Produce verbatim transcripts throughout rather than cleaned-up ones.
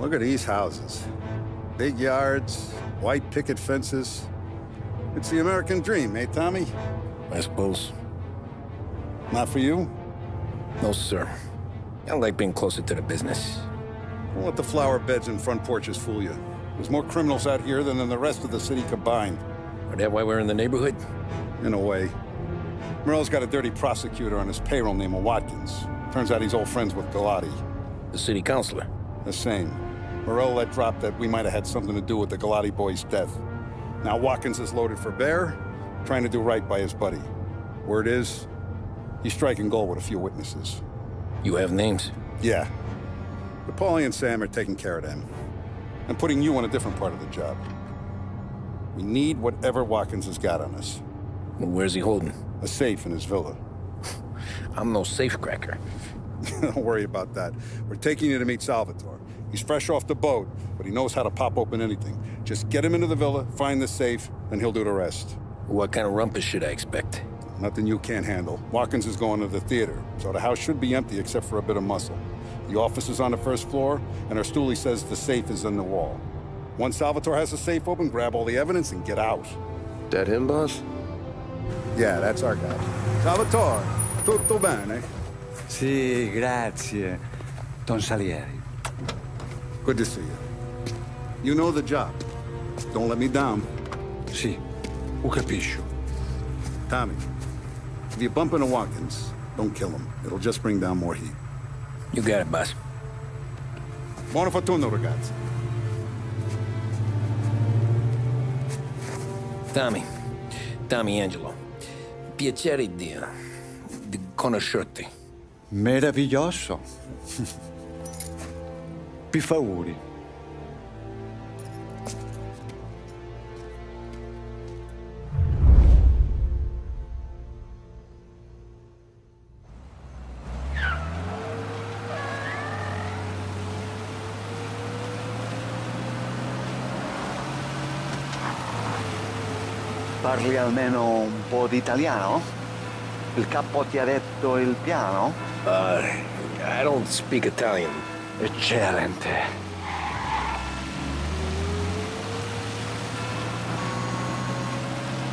Look at these houses. Big yards, white picket fences. It's the American dream, eh, Tommy? I suppose. Not for you? No, sir. I like being closer to the business. Don't let the flower beds and front porches fool you. There's more criminals out here than in the rest of the city combined. Is that why we're in the neighborhood? In a way. Morell's got a dirty prosecutor on his payroll named Watkins. Turns out he's old friends with Galati. The city councilor? The same. Morell let drop that we might have had something to do with the Galati boy's death. Now Watkins is loaded for bear, trying to do right by his buddy. Word is, he's striking gold with a few witnesses. You have names? Yeah. But Paulie and Sam are taking care of them. I'm putting you on a different part of the job. We need whatever Watkins has got on us. And where's he holding? A safe in his villa. I'm no safecracker. Don't worry about that. We're taking you to meet Salvatore. He's fresh off the boat, but he knows how to pop open anything. Just get him into the villa, find the safe, and he'll do the rest. What kind of rumpus should I expect? Nothing you can't handle. Watkins is going to the theater, so the house should be empty except for a bit of muscle. The office is on the first floor, and our stoolie says the safe is in the wall. Once Salvatore has the safe open, grab all the evidence and get out. That him, boss? Yeah, that's our guy. Salvatore, tutto bene? Sì, grazie. Don Salieri. Good to see you. You know the job. Don't let me down. Sì, ho capisco. Tommy, if you bump into Watkins, don't kill him. It'll just bring down more heat. You got it, boss. Buona fortuna, ragazzi. Tommy. Tommy Angelo. Piacere di... di conoscerti. Meraviglioso. Pi favori. Parli almeno un po' di italiano? Il capo ti ha detto il piano? Uh, I don't speak Italian. Eccellente.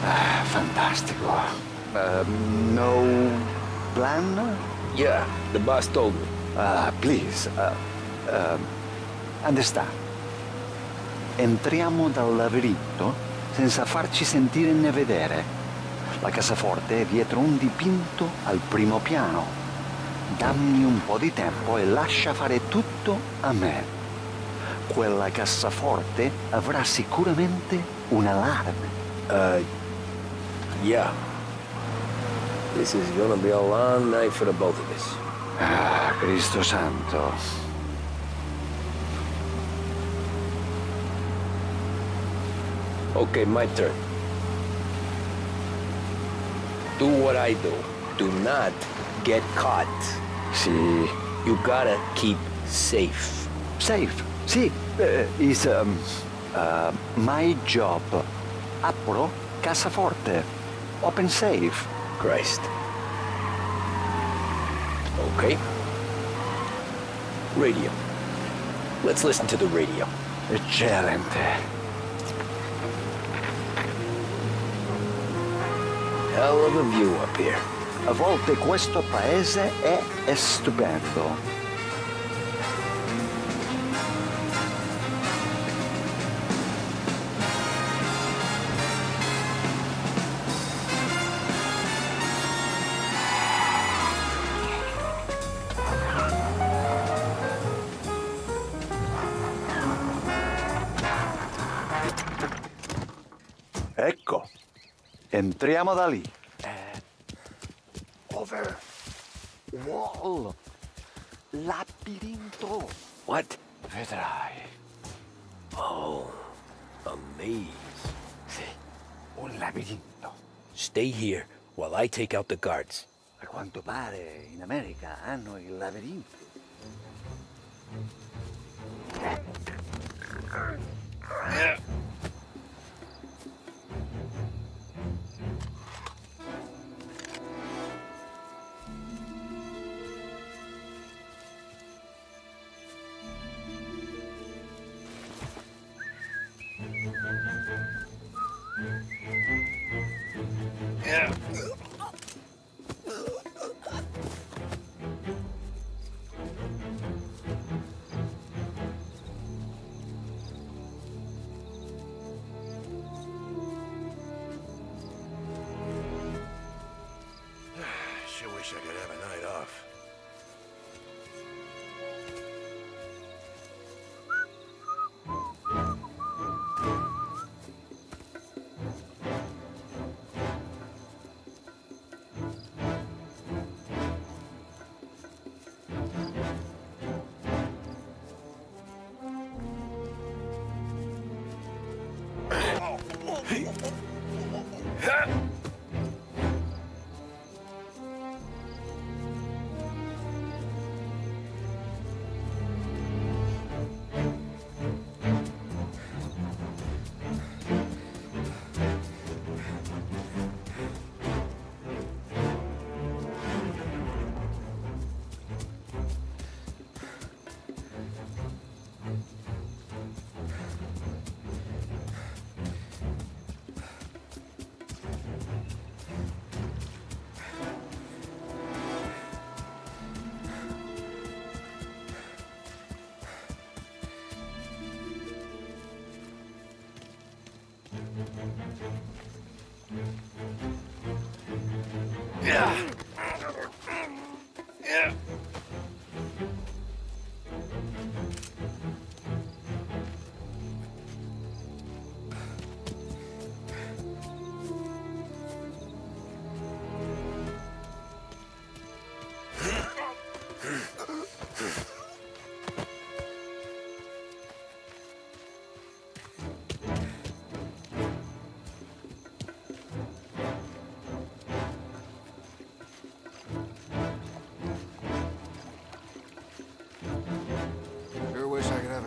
Ah, fantastico. Uh, no plan? Yeah, the boss told me. Uh, please, uh, uh, understand. Entriamo dal labirinto senza farci sentire né vedere. La cassaforte è dietro un dipinto al primo piano. Dammi un po' di tempo e lascia fare tutto a me. Quella cassaforte avrà sicuramente un allarme. Uh, yeah. This is gonna be a long night for the both of us. Ah, Cristo Santo. Okay, my turn. Do what I do. Do not get caught. See, you gotta keep safe. Safe? See, uh, is um, uh, my job. Apro cassaforte. Open safe. Christ. Okay. Radio. Let's listen to the radio. Eccellente. Hell of a view up here. A volte questo paese è stupendo. Ecco. Entriamo da lì. Uh, over. Wall. Labirinto. What? Vedrai. Oh. A maze. Sì. Un labirinto. Stay here while I take out the guards. A quanto pare in America hanno il labirinto. Yeah.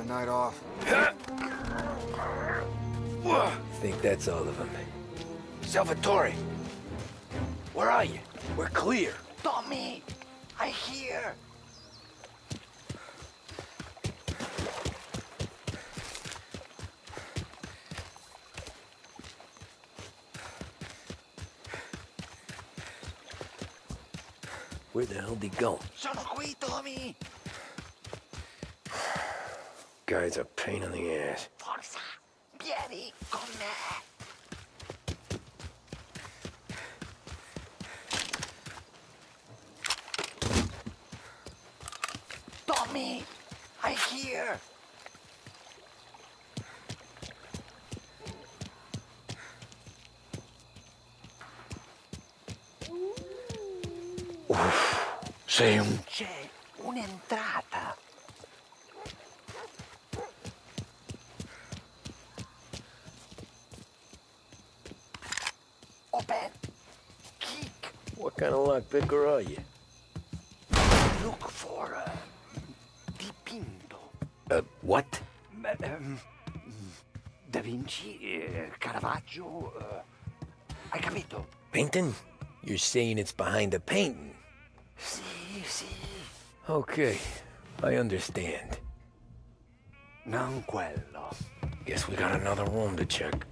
Night off. I think that's all of them. Salvatore, where are you? We're clear. Tommy, I hear. Where the hell did he go? Sono qui, Tommy. Guy's a pain in the ass. Forza, vieni con me. Tommy, I hear. Uff, sei un... C'è un'entrata. What kind of lockpicker are you? Look for a dipinto. Uh, what? Um, da Vinci, uh, Caravaggio. Uh, I capito. Painting? You're saying it's behind the painting? Si, si. Okay, I understand. Non quello. Guess we got another room to check.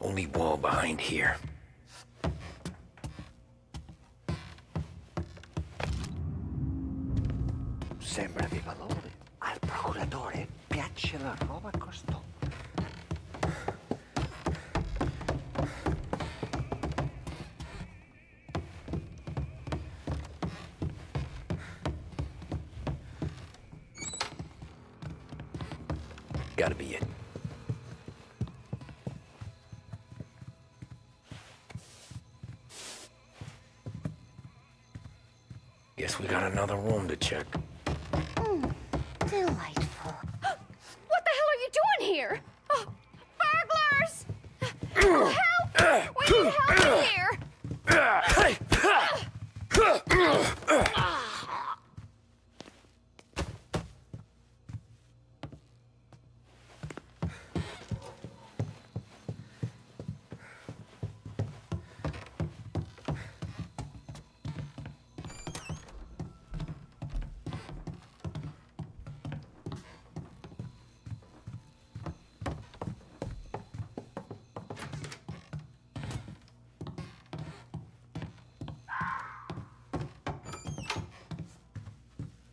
Only wall behind here. Sembra di valore. Al procuratore piace la roba costò. Gotta be it. Guess we got another room to check. Mm, delightful. What the hell are you doing here? Oh, burglars! Help! We need help here!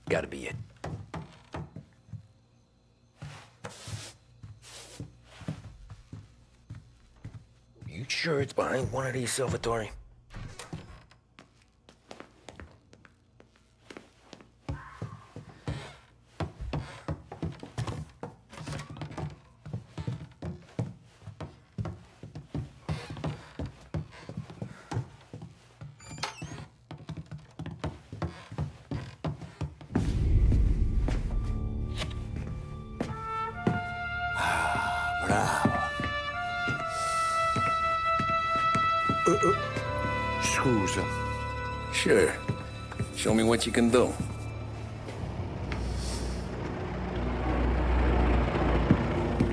Gotta be it. You sure it's behind one of these, Salvatore? Sure. Show me what you can do.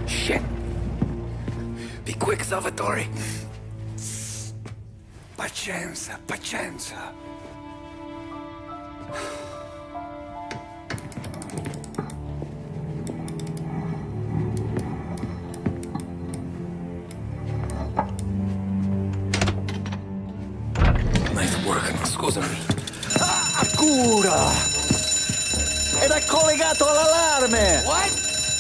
Shit. Be quick, Salvatore. Pazienza, pazienza. Scusami. Ah, cura! Era collegato all'allarme! What?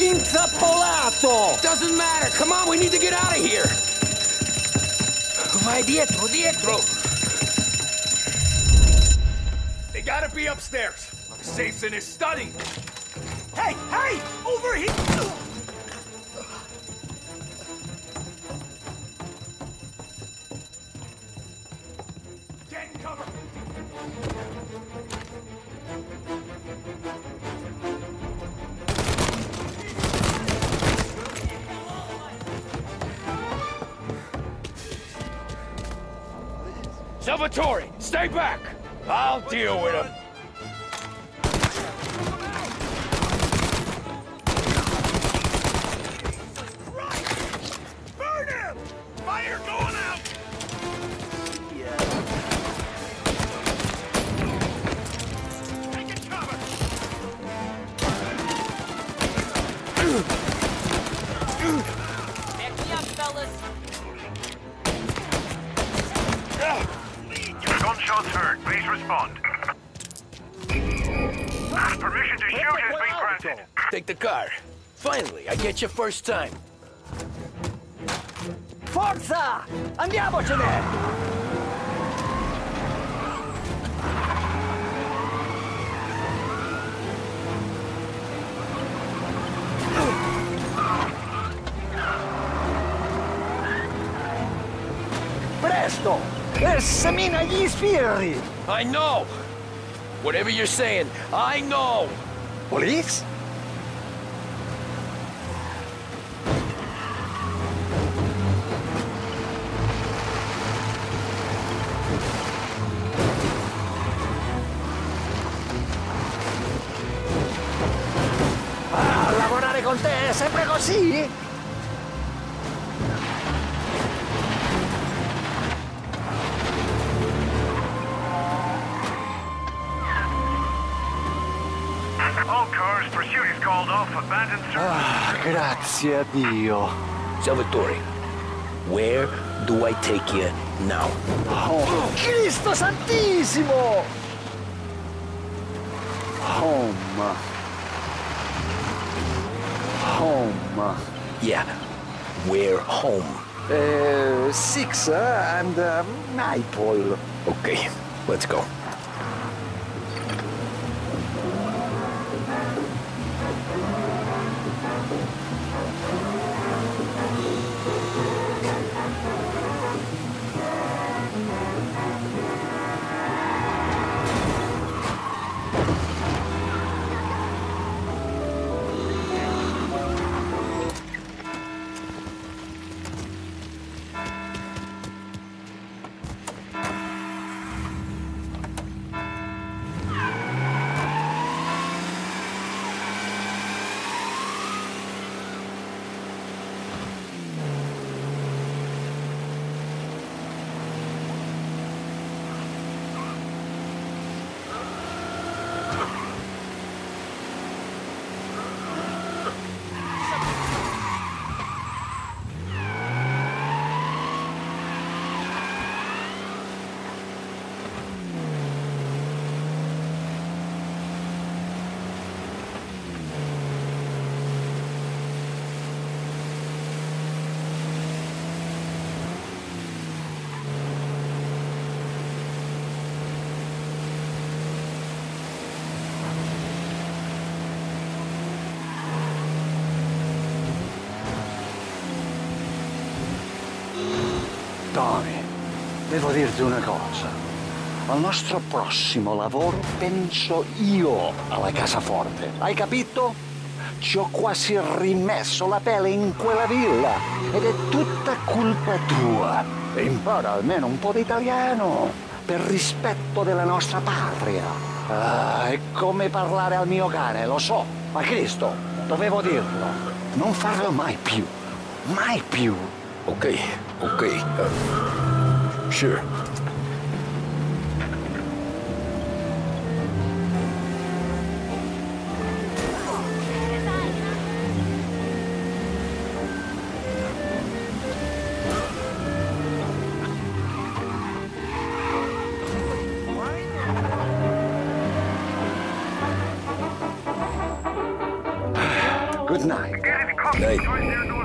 Intrappolato! Doesn't matter. Come on, we need to get out of here. Vai dietro, dietro. They gotta be upstairs. The safe's in his study. Hey, hey! Over here! Salvatore, stay back! I'll deal with him. Burn him! Fire going out! Take a cover! Back me up, fellas! Gunshots heard. Please respond. Permission to shoot has been granted. Take the car. Finally, I get you first time. Forza! Andiamocene! Presto! Semina gli sfiri! I know! Whatever you're saying, I know! Police? Ah, lavorare con te è sempre così? Ah, grazie a Dio. Salvatore, where do I take you now? Oh, Cristo Santissimo! Home. Home. Yeah, where home? Uh, six uh, and uh, Naples. Okay, let's go. Tommy, devo dirti una cosa. Al nostro prossimo lavoro penso io alla casaforte. Hai capito? Ci ho quasi rimesso la pelle in quella villa ed è tutta colpa tua. E impara almeno un po' di italiano per rispetto della nostra patria. Ah, è come parlare al mio cane, lo so, ma Cristo, dovevo dirlo. Non farlo mai più, mai più. Okay, okay, uh, sure. Good night. Good night.